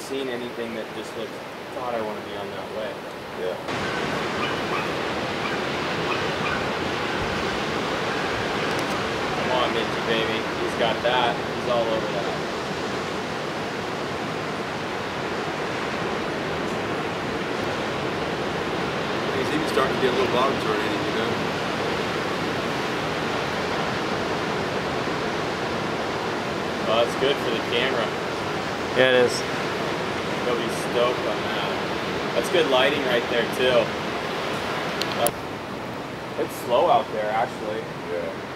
haven't seen anything that just looks, God, I want to be on that way. Yeah. Come on, Mitchie, baby. He's got that. He's all over that. He's even starting to get a little bottom turning, you know? Well, that's good for the camera. Yeah, it is. He'll be stoked on that. That's good lighting right there, too. It's slow out there, actually. Yeah.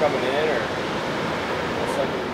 Coming in, or